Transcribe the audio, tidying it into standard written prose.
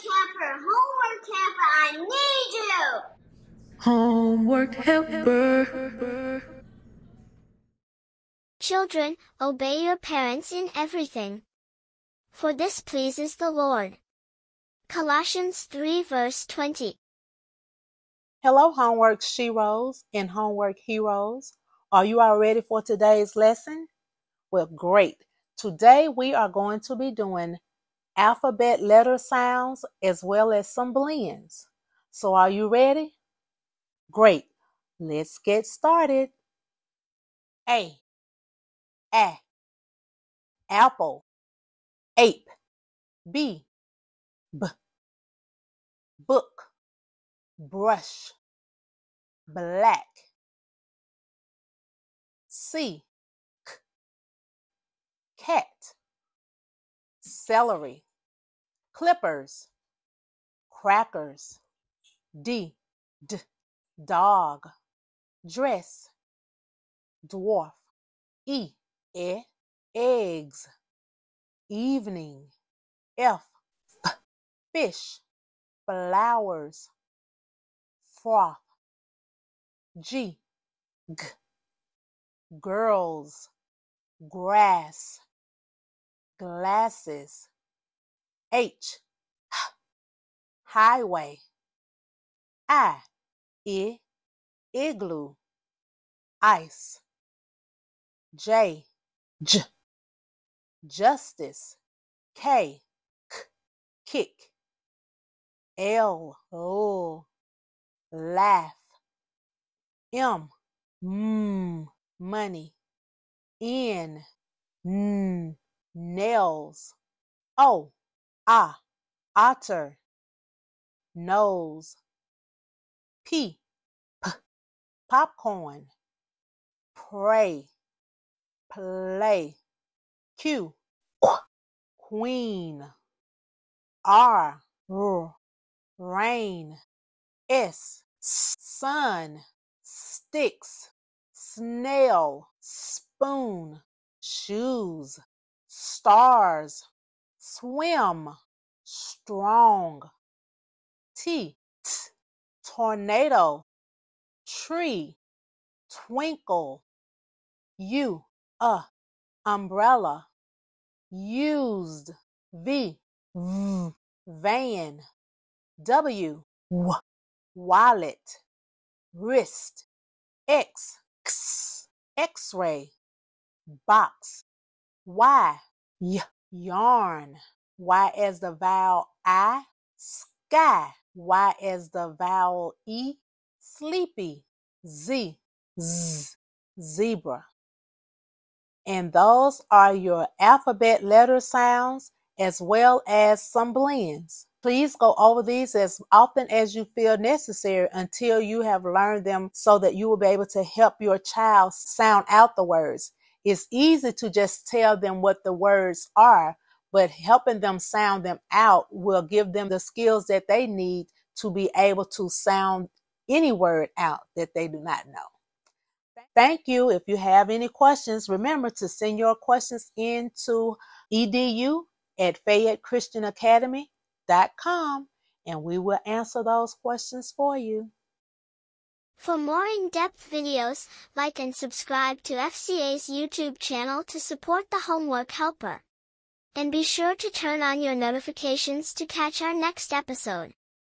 Homework helper, I need you. Homework helper. Children, obey your parents in everything, for this pleases the Lord. Colossians 3:20. Hello, homework sheroes and homework heroes. Are you all ready for today's lesson? Well, great. Today we are going to be doing alphabet letter sounds as well as some blends. So are you ready? Great. Let's get started. A. Apple. Ape. B. Book. Brush. Black. C. Cat. Celery. Clippers. Crackers. D. Dog. Dress. Dwarf. E. Eggs. Evening. F. Fish. Flowers. Froth. G. Girls. Grass. Glasses. H. Highway. I. Igloo. Ice. J. Justice. K. Kick. L. Laugh. M. Money. N. Nails. O. Otter. Nose. P. Popcorn. Pray. Play. Q. Queen. R. Rain. S. Sun. Sticks. Snail. Spoon. Shoes. Stars. Swim. Strong. T. Tornado. Tree. Twinkle. U. Umbrella. Used. V. Van. W. Wallet. Wrist. X. X-ray. Box. Y. Yarn. Y as the vowel I. Sky. Y as the vowel E. Sleepy. Z. Zebra. And those are your alphabet letter sounds as well as some blends. Please go over these as often as you feel necessary until you have learned them so that you will be able to help your child sound out the words. It's easy to just tell them what the words are, but helping them sound them out will give them the skills that they need to be able to sound any word out that they do not know. Thank you. If you have any questions, remember to send your questions in to edu@FayetteChristianAcademy.com, and we will answer those questions for you. For more in-depth videos, like and subscribe to FCA's YouTube channel to support the Homework Helper. And be sure to turn on your notifications to catch our next episode.